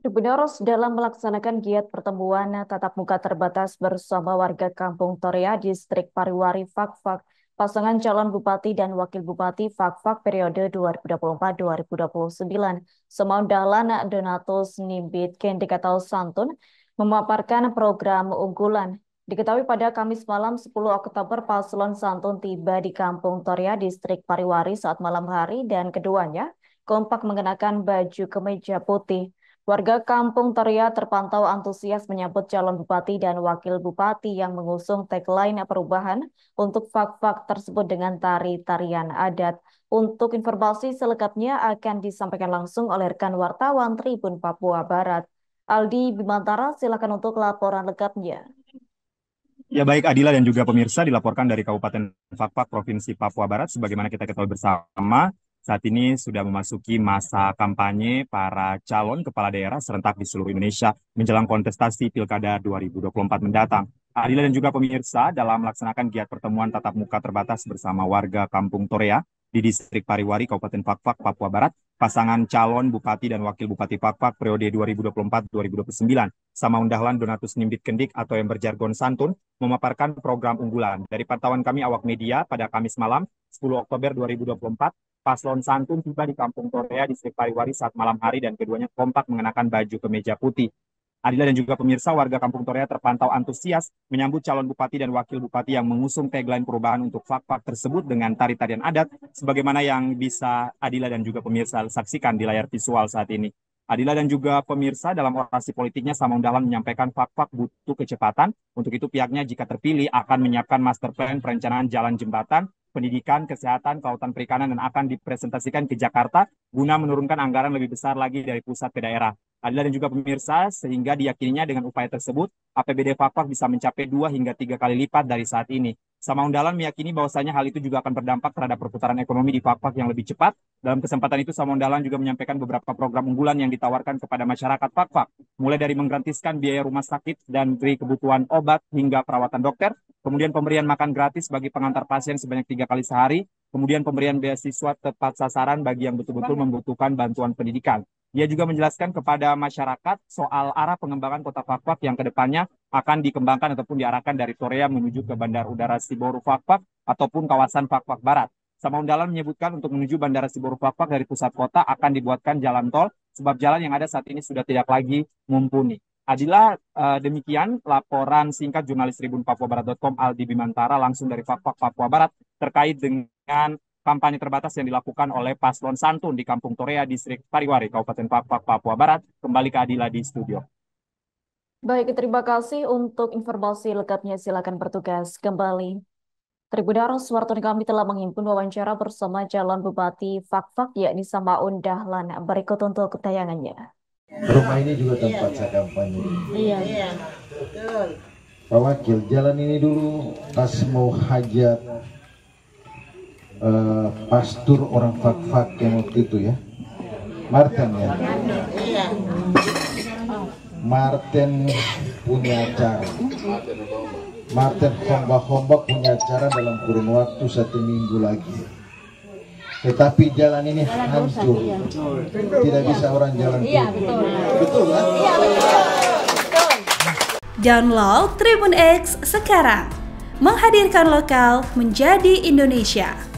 Donatus dalam melaksanakan giat pertemuan tatap muka terbatas bersama warga kampung Torea, distrik Pariwari, Fak-Fak, pasangan calon bupati dan wakil bupati Fak-Fak periode 2024-2029, Samaun Dahlan, Donatus Nimbitkendik atau SANTUN, memaparkan program unggulan. Diketahui pada Kamis malam 10 Oktober, paslon SANTUN tiba di kampung Torea, distrik Pariwari saat malam hari dan keduanya kompak mengenakan baju kemeja putih. Warga kampung Torea terpantau antusias menyambut calon bupati dan wakil bupati yang mengusung tagline perubahan untuk Fak-Fak tersebut dengan tari-tarian adat. Untuk informasi selengkapnya akan disampaikan langsung oleh rekan wartawan Tribun Papua Barat. Aldi Bimantara, silakan untuk laporan lengkapnya. Ya baik Adila dan juga pemirsa, dilaporkan dari Kabupaten Fak-Fak, Provinsi Papua Barat, sebagaimana kita ketahui bersama, saat ini sudah memasuki masa kampanye para calon kepala daerah serentak di seluruh Indonesia menjelang kontestasi Pilkada 2024 mendatang. Adila dan juga pemirsa, dalam melaksanakan giat pertemuan tatap muka terbatas bersama warga kampung Torea di distrik Pariwari, Kabupaten Fak-Fak, Papua Barat, pasangan calon bupati dan wakil bupati Fak-Fak periode 2024-2029, Samaun Dahlan, Donatus Nimbitkendik atau yang berjargon SANTUN, memaparkan program unggulan. Dari pantauan kami awak media pada Kamis malam 10 Oktober 2024, paslon SANTUN tiba di kampung Torea, distrik Pariwari saat malam hari dan keduanya kompak mengenakan baju kemeja putih. Adila dan juga pemirsa, warga kampung Torea terpantau antusias menyambut calon bupati dan wakil bupati yang mengusung tagline perubahan untuk Fak-Fak tersebut dengan tari-tarian adat, sebagaimana yang bisa Adila dan juga pemirsa saksikan di layar visual saat ini. Adila dan juga pemirsa, dalam orasi politiknya Samaun Dahlan menyampaikan Fak-Fak butuh kecepatan. Untuk itu pihaknya jika terpilih akan menyiapkan master plan perencanaan jalan jembatan, pendidikan, kesehatan, kelautan perikanan, dan akan dipresentasikan ke Jakarta guna menurunkan anggaran lebih besar lagi dari pusat ke daerah. Adila dan juga pemirsa, sehingga diyakininya dengan upaya tersebut, APBD Fak-Fak bisa mencapai 2 hingga 3 kali lipat dari saat ini. Samaun Dahlan meyakini bahwasanya hal itu juga akan berdampak terhadap perputaran ekonomi di Fak-Fak yang lebih cepat. Dalam kesempatan itu, Samaun Dahlan juga menyampaikan beberapa program unggulan yang ditawarkan kepada masyarakat Fak-Fak, mulai dari menggratiskan biaya rumah sakit dan beri kebutuhan obat hingga perawatan dokter, kemudian pemberian makan gratis bagi pengantar pasien sebanyak 3 kali sehari, kemudian pemberian beasiswa tepat sasaran bagi yang betul-betul membutuhkan bantuan pendidikan. Dia juga menjelaskan kepada masyarakat soal arah pengembangan kota Fak-Fak yang kedepannya akan dikembangkan ataupun diarahkan dari Torea menuju ke Bandar Udara Siboru Fak-Fak ataupun kawasan Fak-Fak Barat. Samaun Dahlan menyebutkan untuk menuju Bandara Siboru Fak-Fak dari pusat kota akan dibuatkan jalan tol sebab jalan yang ada saat ini sudah tidak lagi mumpuni. Adila, demikian laporan singkat jurnalis TribunPapuaBarat.com Aldi Bimantara langsung dari Fak-Fak, Papua Barat terkait dengan kampanye terbatas yang dilakukan oleh paslon SANTUN di kampung Torea, distrik Pariwari, Kabupaten Fak-Fak, Papua Barat. Kembali ke Adila di studio. Baik, terima kasih untuk informasi lengkapnya. Silakan bertugas kembali. Tribuners, wartawan kami telah menghimpun wawancara bersama calon bupati Fak-Fak, yakni Samaun Dahlan. Berikut untuk tayangannya. Rumah ini juga tempat saya kampanye. Iya. Pak Wakil, jalan ini dulu pas mau hajat pastur orang Fak-Fak yang waktu itu ya, Martin ya, Martin punya acara, Martin Hombak punya acara dalam kurun waktu 1 minggu lagi. Tetapi jalan ini hancur, tidak bisa orang jalan. Betul kan? Download Tribun X sekarang, menghadirkan lokal menjadi Indonesia.